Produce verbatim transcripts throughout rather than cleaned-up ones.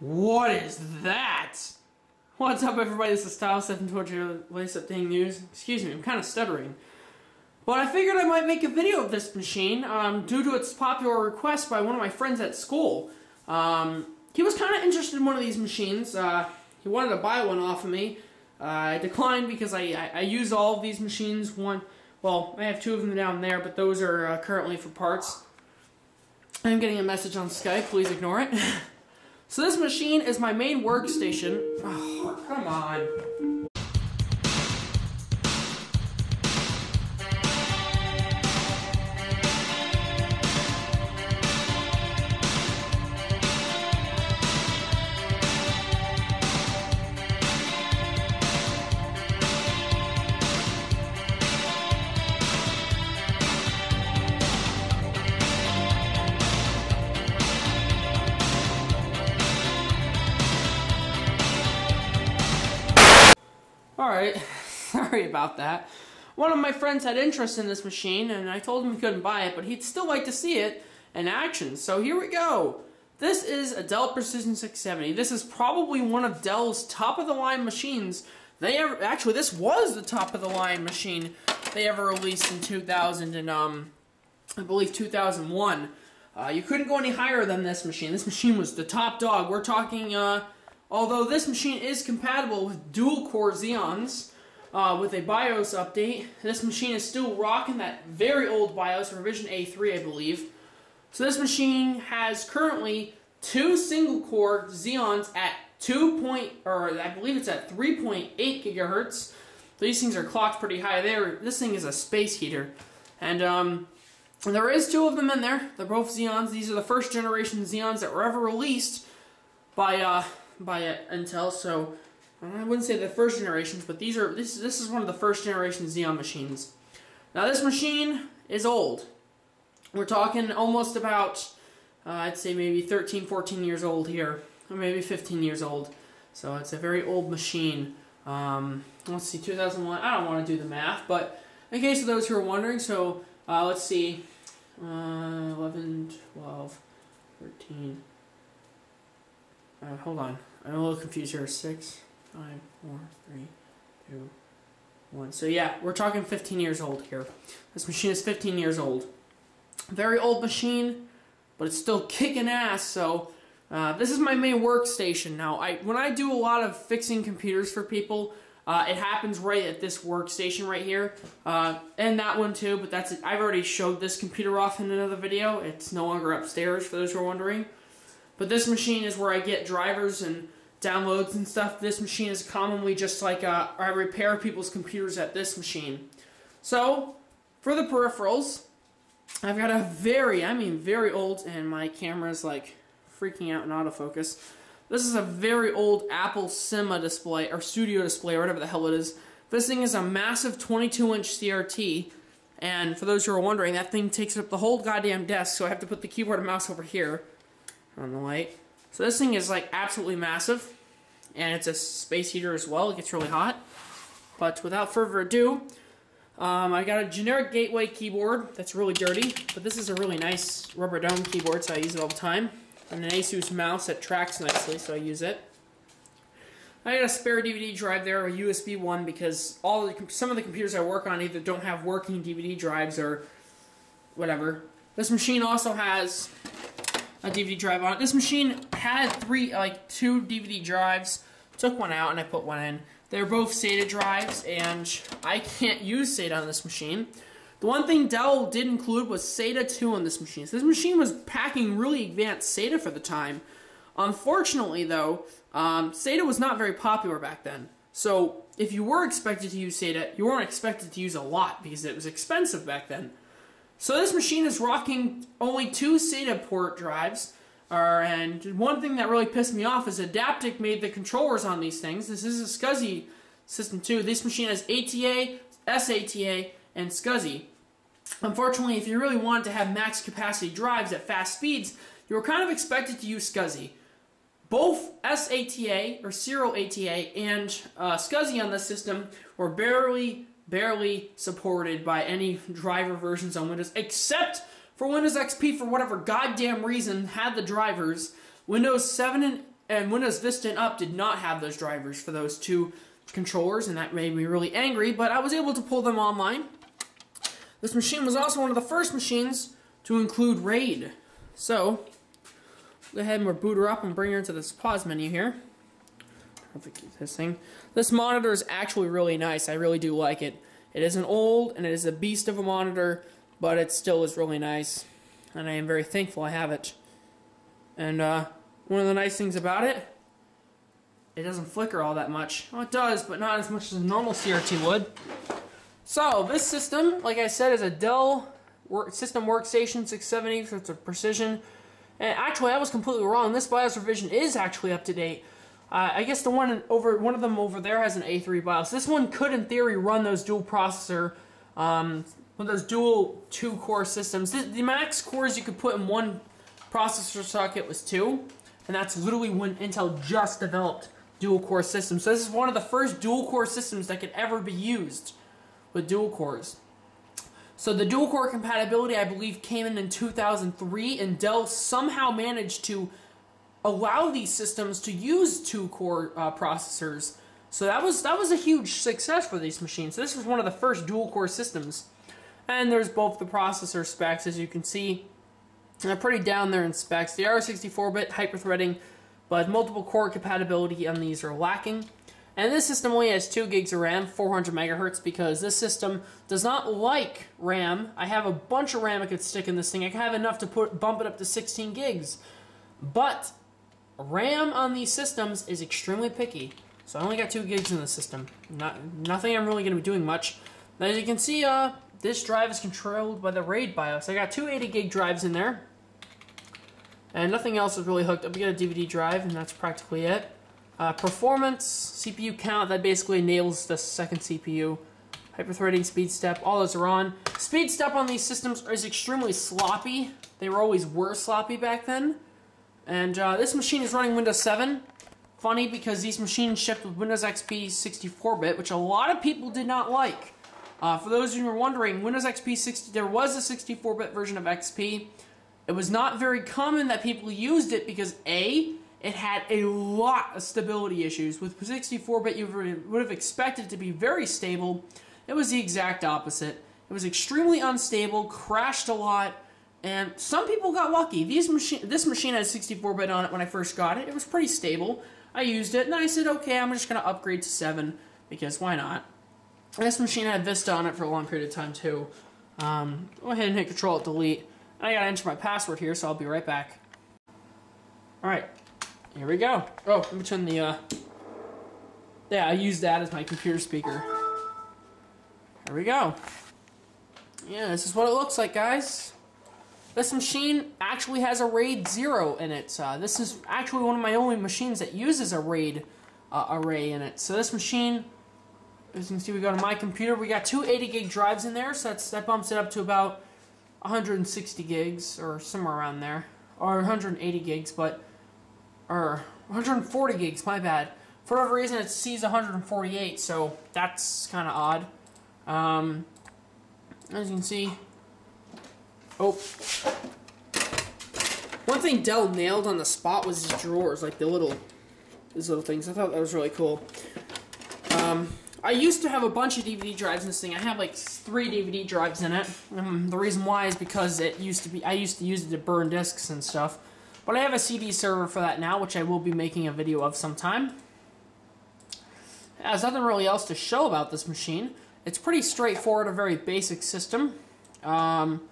What is that? What's up, everybody? This is tyler steffen two hundred, your latest updating news. Excuse me, I'm kind of stuttering. But I figured I might make a video of this machine um, due to its popular request by one of my friends at school. Um, he was kind of interested in one of these machines. Uh, he wanted to buy one off of me. Uh, I declined because I, I, I use all of these machines. One, well, I have two of them down there, but those are uh, currently for parts. I'm getting a message on Skype. Please ignore it. So this machine is my main workstation. Oh, come on. Alright, sorry about that. One of my friends had interest in this machine, and I told him he couldn't buy it, but he'd still like to see it in action, so here we go. This is a Dell Precision six seventy. This is probably one of Dell's top-of-the-line machines. They ever, actually, this was the top-of-the-line machine they ever released in two thousand, and um, I believe two thousand one. Uh, you couldn't go any higher than this machine. This machine was the top dog. We're talking, uh... although this machine is compatible with dual-core Xeons uh, with a BIOS update, this machine is still rocking that very old BIOS, revision A three, I believe. So this machine has currently two single-core Xeons at two point, or I believe it's at three point eight gigahertz. These things are clocked pretty high there. This thing is a space heater, and um, there is two of them in there. They're both Xeons. These are the first-generation Xeons that were ever released by. Uh, by Intel, so I wouldn't say the first generations, but these are this this is one of the first generation Xeon machines. Now this machine is old. We're talking almost about uh, I'd say maybe thirteen, fourteen years old here, or maybe fifteen years old. So it's a very old machine. Um, let's see, two thousand one. I don't want to do the math, but in case of those who are wondering, so uh, let's see, uh, eleven, twelve, thirteen. Uh, hold on. I'm a little confused here. six, five, four, three, two, one. So yeah, we're talking fifteen years old here. This machine is fifteen years old. Very old machine, but it's still kicking ass, so uh, this is my main workstation. Now, I when I do a lot of fixing computers for people, uh, it happens right at this workstation right here. Uh, and that one too, but that's it. I've already showed this computer off in another video. It's no longer upstairs, for those who are wondering. But this machine is where I get drivers and downloads and stuff. This machine is commonly just like, uh, I repair people's computers at this machine. So, for the peripherals, I've got a very, I mean very old, and my camera's like freaking out in autofocus. This is a very old Apple Cinema display, or studio display, or whatever the hell it is. This thing is a massive twenty-two inch C R T, and for those who are wondering, that thing takes up the whole goddamn desk, so I have to put the keyboard and mouse over here. On the light. So this thing is like absolutely massive, and it's a space heater as well. It gets really hot. But without further ado, um, I got a generic Gateway keyboard that's really dirty, but this is a really nice rubber dome keyboard, so I use it all the time. And an Asus mouse that tracks nicely, so I use it. I got a spare D V D drive there, a U S B one, because all the, some of the computers I work on either don't have working D V D drives or whatever. This machine also has a D V D drive on it. This machine had three, like two D V D drives. Took one out and I put one in. They're both SATA drives, and I can't use SATA on this machine. The one thing Dell did include was SATA two on this machine. So this machine was packing really advanced SATA for the time. Unfortunately, though, um, SATA was not very popular back then. So if you were expected to use SATA, you weren't expected to use a lot because it was expensive back then. So this machine is rocking only two SATA port drives, uh, and one thing that really pissed me off is Adaptec made the controllers on these things. This is a S C S I system too. This machine has A T A, S A T A, and S C S I. Unfortunately, if you really wanted to have max capacity drives at fast speeds, you were kind of expected to use S C S I. Both S A T A, or serial A T A, and uh, S C S I on this system were barely... barely supported by any driver versions on Windows, except for Windows X P, for whatever goddamn reason, had the drivers. Windows seven and And Windows Vista and up did not have those drivers for those two controllers, and that made me really angry, but I was able to pull them online. This machine was also one of the first machines to include RAID. So, go ahead and we'll boot her up and bring her into this pause menu here. I'll keep this thing. This monitor is actually really nice. I really do like it. It isn't old, and it is a beast of a monitor, but it still is really nice, and I am very thankful I have it. And uh, one of the nice things about it, it doesn't flicker all that much. Well, it does, but not as much as a normal C R T would. So, this system, like I said, is a Dell work System Workstation six seventy, so it's a Precision. And actually, I was completely wrong. This BIOS revision is actually up to date. Uh, I guess the one over one of them over there has an A three BIOS. This one could, in theory, run those dual processor, um, one of those dual two-core systems. The, the max cores you could put in one processor socket was two, and that's literally when Intel just developed dual-core systems. So this is one of the first dual-core systems that could ever be used with dual cores. So the dual core compatibility, I believe, came in in two thousand three, and Dell somehow managed to allow these systems to use two core uh, processors. So that was that was a huge success for these machines. So this was one of the first dual core systems, and there's both the processor specs, as you can see. They're pretty down there in specs. They are sixty-four bit hyperthreading, but multiple core compatibility on these are lacking. And this system only has two gigs of RAM, four hundred megahertz, because this system does not like RAM. I have a bunch of RAM I could stick in this thing. I have enough to put bump it up to sixteen gigs. But RAM on these systems is extremely picky. So I only got two gigs in the system. Not, nothing I'm really going to be doing much. Now, as you can see, uh, this drive is controlled by the RAID BIOS. I got two eighty gig drives in there. And nothing else is really hooked up. We got a D V D drive, and that's practically it. Uh, performance, C P U count, that basically enables the second C P U. Hyperthreading, speed step, all those are on. Speed step on these systems is extremely sloppy. They were always were sloppy back then. And uh, this machine is running Windows seven. Funny, because these machines shipped with Windows X P sixty-four bit, which a lot of people did not like. Uh, for those of you who are wondering, Windows X P sixty, there was a sixty-four bit version of X P. It was not very common that people used it because A, it had a lot of stability issues. With sixty-four bit, you would have expected it to be very stable. It was the exact opposite. It was extremely unstable, crashed a lot, and some people got lucky. These machi this machine had sixty-four bit on it when I first got it. It was pretty stable. I used it, and I said, okay, I'm just going to upgrade to seven, because why not? This machine had Vista on it for a long period of time, too. Um, go ahead and hit Control-Delete. I got to enter my password here, so I'll be right back. All right. Here we go. Oh, let me turn the, uh... yeah, I use that as my computer speaker. Here we go. Yeah, this is what it looks like, guys. This machine actually has a RAID zero in it. Uh, this is actually one of my only machines that uses a RAID uh, array in it. So this machine, as you can see, we go to my computer. We got two eighty gig drives in there, so that's, that bumps it up to about one hundred sixty gigs, or somewhere around there. Or one hundred eighty gigs, but... or one hundred forty gigs, my bad. For whatever reason, it sees one hundred forty-eight, so that's kind of odd. Um, as you can see, oh, one thing Dell nailed on the spot was these drawers, like the little, these little things. I thought that was really cool. Um, I used to have a bunch of D V D drives in this thing. I have like three D V D drives in it. Um, the reason why is because it used to be, I used to use it to burn discs and stuff. But I have a C D server for that now, which I will be making a video of sometime. There's nothing really else to show about this machine. It's pretty straightforward, a very basic system. Um,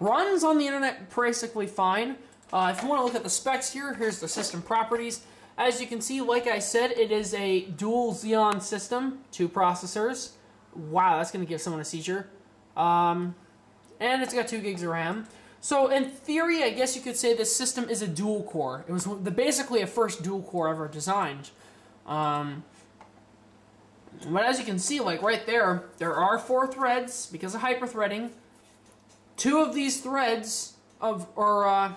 runs on the internet basically fine. Uh, if you want to look at the specs here, here's the system properties. As you can see, like I said, it is a dual Xeon system, two processors. Wow, that's going to give someone a seizure. Um, and it's got two gigs of RAM. So, in theory, I guess you could say this system is a dual core. It was the, basically a first dual core ever designed. Um, but as you can see, like right there, there are four threads because of hyperthreading. Two of these threads of, or uh,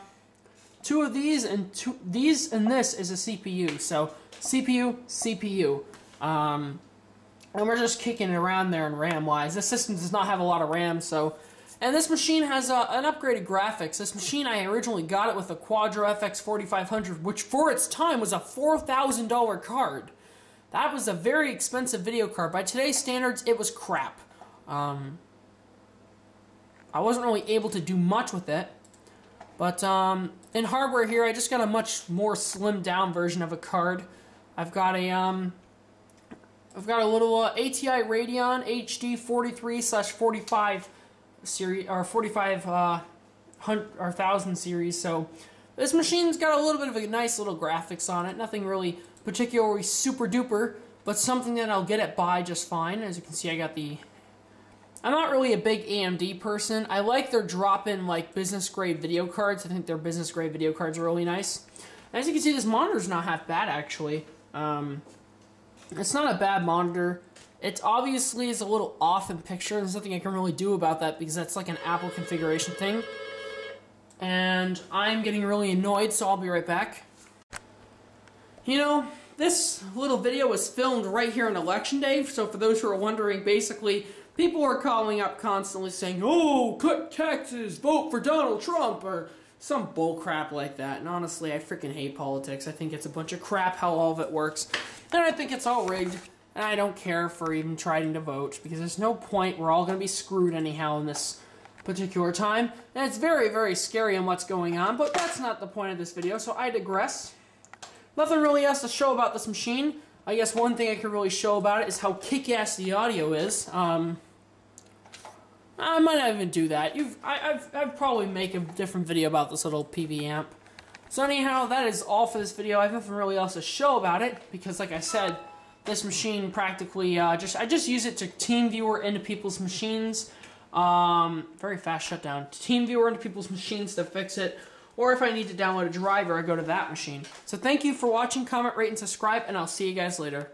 two of these and two these and this is a C P U. So C P U, C P U, um, and we're just kicking it around there in RAM wise. This system does not have a lot of RAM, so. And this machine has uh, an upgraded graphics. This machine, I originally got it with a Quadro F X forty-five hundred, which for its time was a four thousand dollar card. That was a very expensive video card. By today's standards, it was crap. Um, I wasn't really able to do much with it. But um, in hardware here, I just got a much more slimmed down version of a card. I've got a... Um, I've got a little uh, A T I Radeon H D forty-three slash forty-five series or forty-five uh, hundred or thousand series. So this machine's got a little bit of a nice little graphics on it. Nothing really particularly super duper, but something that I'll get it by just fine. As you can see, I got the. I'm not really a big A M D person. I like their drop-in like business grade video cards. I think their business grade video cards are really nice. As you can see, this monitor's not half bad actually. Um, It's not a bad monitor. It obviously is a little off in picture. There's nothing I can really do about that because that's like an Apple configuration thing. And I'm getting really annoyed, so I'll be right back. You know, this little video was filmed right here on Election Day, so for those who are wondering, basically, people are calling up constantly saying, "Oh, cut taxes, vote for Donald Trump," or some bull crap like that. And honestly, I freaking hate politics. I think it's a bunch of crap how all of it works. And I think it's all rigged. And I don't care for even trying to vote because there's no point. We're all going to be screwed anyhow in this particular time. And it's very, very scary on what's going on. But that's not the point of this video, so I digress. Nothing really else to show about this machine. I guess one thing I can really show about it is how kick-ass the audio is. Um... I might not even do that. You've, I, I've, I'd probably make a different video about this little P V amp. So anyhow, that is all for this video. I have nothing really else to show about it because, like I said, this machine practically uh, just I just use it to Team Viewer into people's machines. Um, very fast shutdown. Team Viewer into people's machines to fix it, or if I need to download a driver, I go to that machine. So thank you for watching. Comment, rate, and subscribe, and I'll see you guys later.